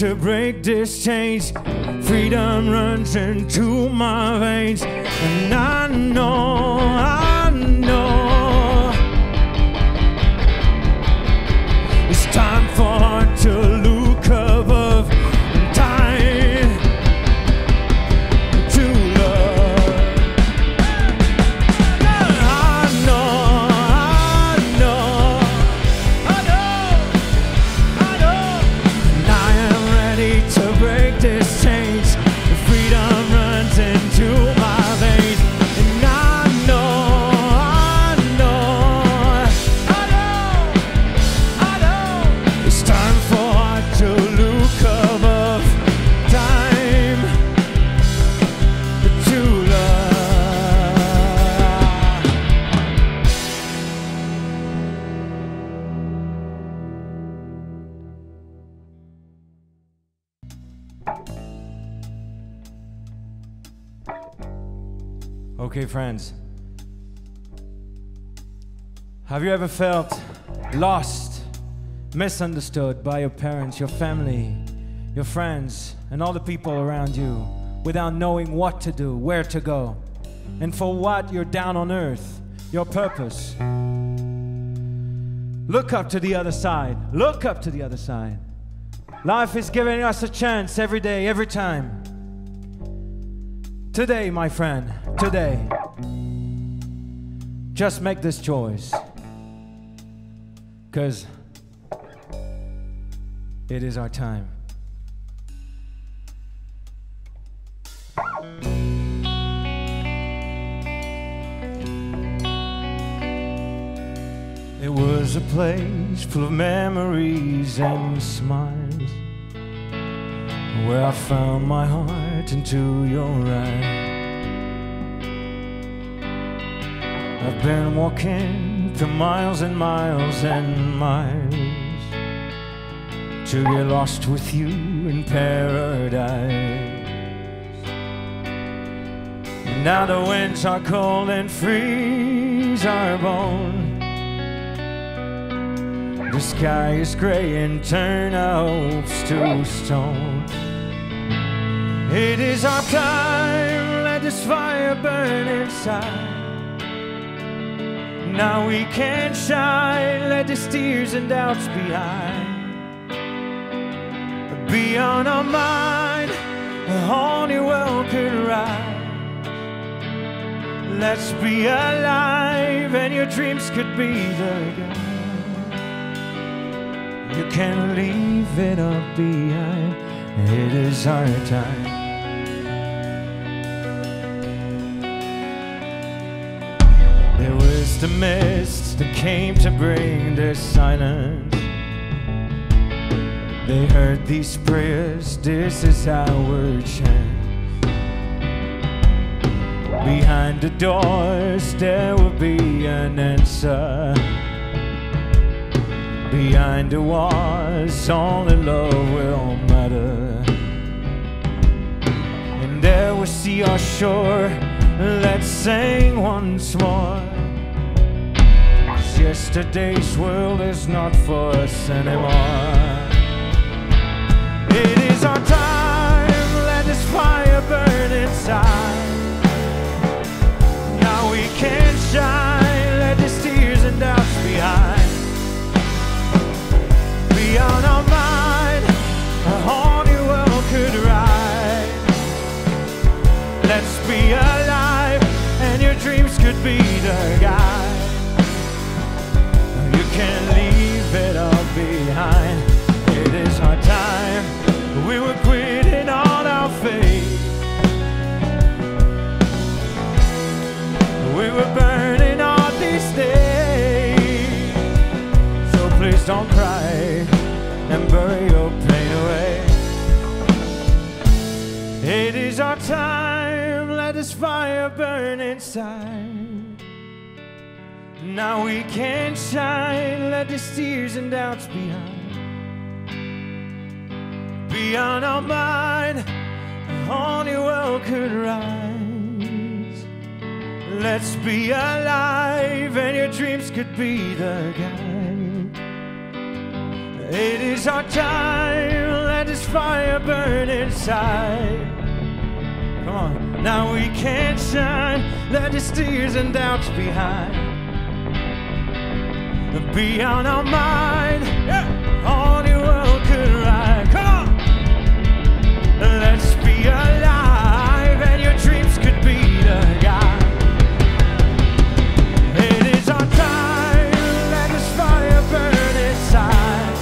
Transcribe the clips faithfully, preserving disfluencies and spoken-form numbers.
To break this chains, freedom runs into my veins, and I know, I know, it's time for it to look above and time to love. I know, I know, I know, I know, and I am to break this chains, the freedom runs into my veins, and I know, I know, I know, I know, it's time for us to look above time to love. Okay, friends, have you ever felt lost, misunderstood by your parents, your family, your friends, and all the people around you without knowing what to do, where to go, and for what you're down on earth, your purpose? Look up to the other side. Look up to the other side. Life is giving us a chance every day, every time. Today, my friend, today, just make this choice, because it is our time. There's a place full of memories and smiles, where I found my heart into your eyes. I've been walking through miles and miles and miles to get lost with you in paradise. And now the winds are cold and freeze our bones. The sky is grey and turn our hopes to stone. It is our time, let this fire burn inside. Now we can shine, let the tears and doubts behind. Beyond our mind, a whole new world could rise. Let's be alive and your dreams could be the guide. You can leave it all behind. It is our time. There was the mist that came to bring their silence. They heard these prayers. This is our chance. Behind the doors, there will be an answer. Behind the walls, only love will matter. And there we see our shore. Let's sing once more. 'Cause yesterday's world is not for us anymore. It is our time. Let this fire burn inside. Now we can shine. Let these tears and doubts behind. On our mind, a whole new world could rise. Let's be alive, and your dreams could be the guide. You can leave it all behind. It is our time. We were quitting on our faith. We were burning all these days. So please don't cry. And bury your pain away. It is our time. Let this fire burn inside. Now we can shine. Let these tears and doubts behind. Beyond our mind, a whole new world could rise. Let's be alive, and your dreams could be the guide. It is our time, let this fire burn inside. Come on, now we can shine, let these tears and doubts behind. Beyond our mind, yeah, all the world could rise. Come on, let's be alive, and your dreams could be the guide. It is our time, let this fire burn inside.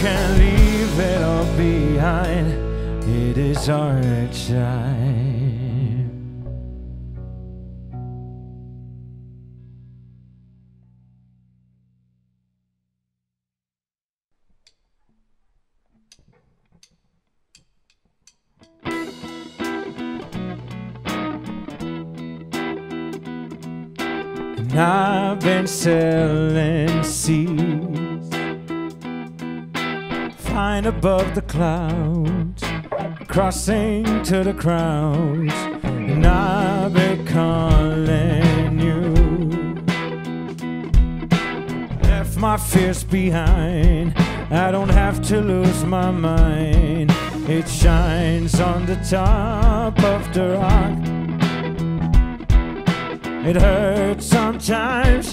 Can't leave it all behind. It is our time. And I've been sailing seas, flying above the clouds, crossing to the crowds, and I've been calling you. Left my fears behind, I don't have to lose my mind. It shines on the top of the rock. It hurts sometimes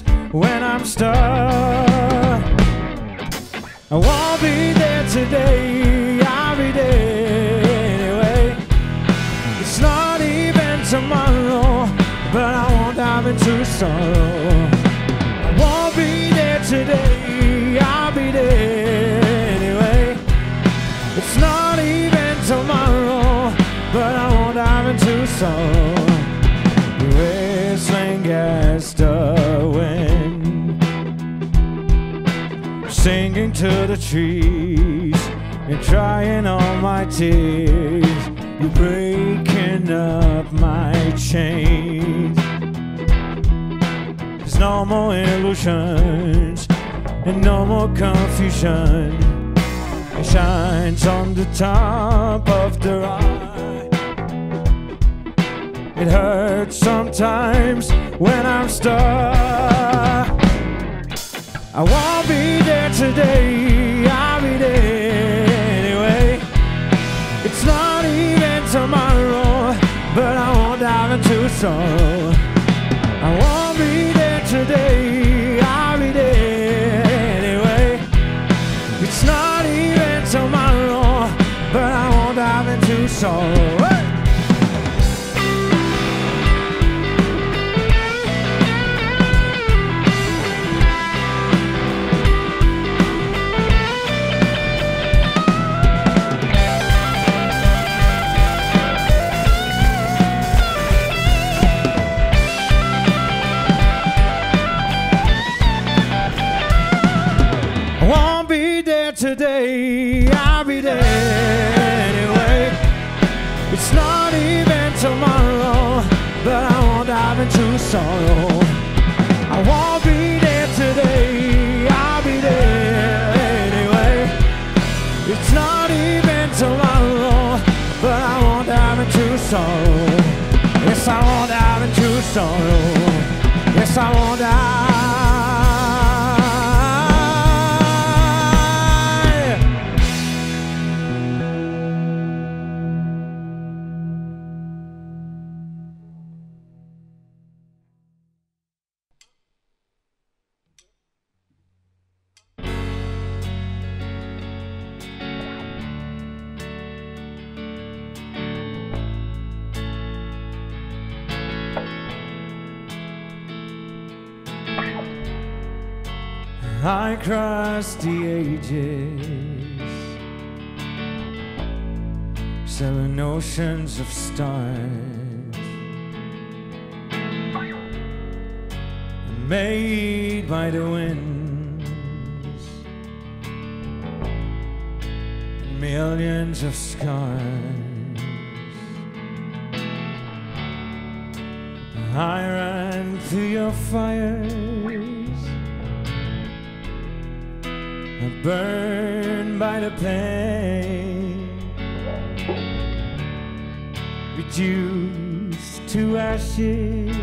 when I'm stuck. I won't be there today, I'll be there anyway. It's not even tomorrow. to sorrow. I won't be there today, I'll be there anyway. It's not even tomorrow, but I won't dive into sorrow. Whistling against the wind, singing to the trees and drying all my tears. You're breaking up my chains. There's no more illusions and no more confusion. It shines on the top of the rock. It hurts sometimes when I'm stuck. I won't be there today, I'll be there. It's not even tomorrow, but I won't dive into sorrow. I won't be there today, I'll be there anyway. It's not even tomorrow, but I won't dive into sorrow. Hey! Today, I'll be there anyway. It's not even tomorrow, but I won't dive into sorrow. I won't be there today, I'll be there anyway. It's not even tomorrow, but I won't dive into sorrow. Yes, I won't dive into sorrow. Yes, I won't dive. I crossed the ages, seven oceans of stars, made by the winds, millions of scars. I ran through your fires, burned by the pain, reduced to ashes.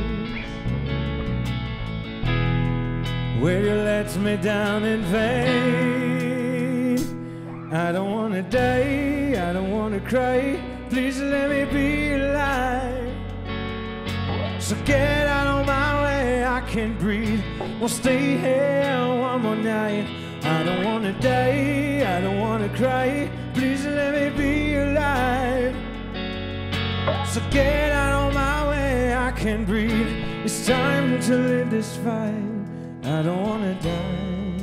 Where you let me down in vain. I don't wanna die, I don't wanna cry. Please let me be alive. So get out of my way, I can't breathe. We'll stay here one more night. I don't wanna die, I don't wanna cry. Please let me be alive. So get out of my way, I can't breathe. It's time to live this fight. I don't wanna die.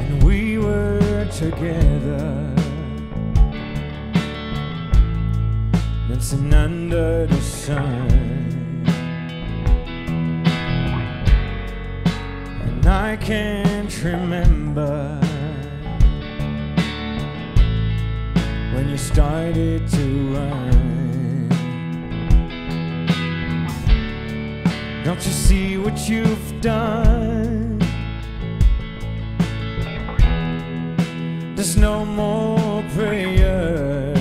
And we were together, dancing under the sun. I can't remember when you started to run. Don't you see what you've done? There's no more prayer.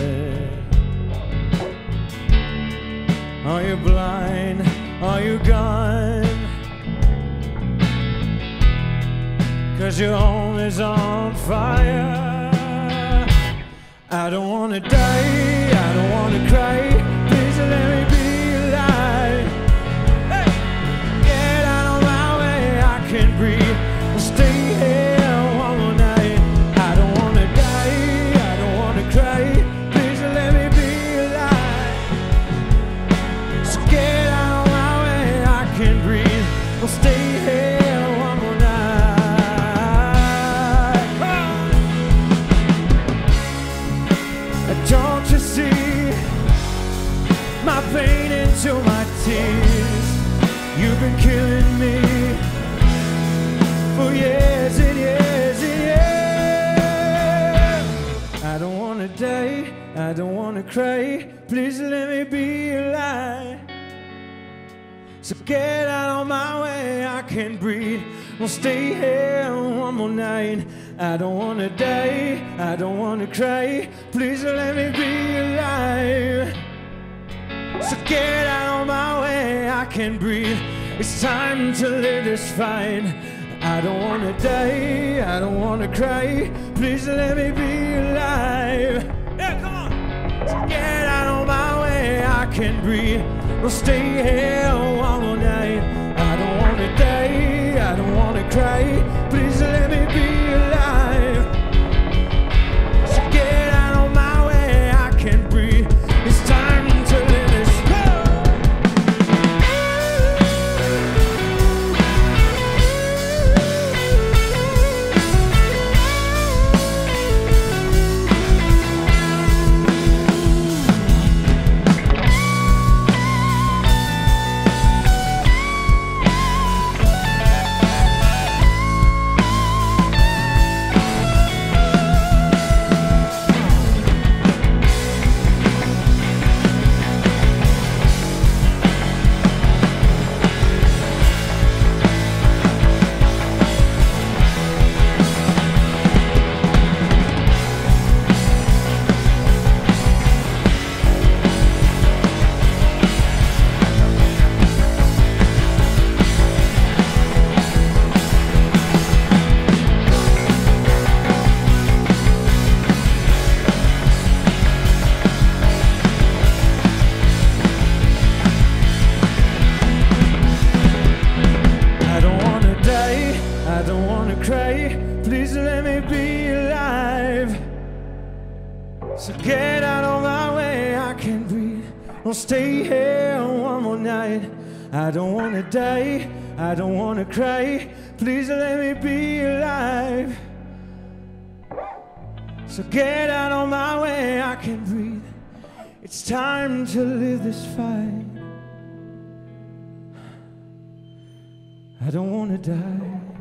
Are you blind? Are you gone? 'Cause your home is on fire. I don't wanna die, I don't wanna cry. Please let me be alive. Hey! Get out of my way, I can't breathe. I'll stay here one more night. I don't wanna die, I don't wanna cry. Please let We'll stay here one more night. Oh! Don't you see my pain into my tears? You've been killing me for years and years and years. I don't want to die, I don't want to cry. Please let me be alive. So get out of my way, I can't breathe. We'll stay here one more night. I don't wanna die, I don't wanna cry. Please let me be alive. So get out of my way, I can't breathe. It's time to live this fight. I don't wanna die, I don't wanna cry. Please let me be alive. Yeah, come on. So get out of my way, I can't breathe. We'll stay here one more night. I don't wanna die, I don't wanna cry. Please let me be alive. So get out of my way, I can't breathe. It's time to live this. Please let me be alive. So get out of my way, I can't breathe. I'll stay here one more night. I don't wanna die, I don't wanna cry. Please let me be alive. So get out of my way, I can't breathe. It's time to live this fight. I don't wanna die.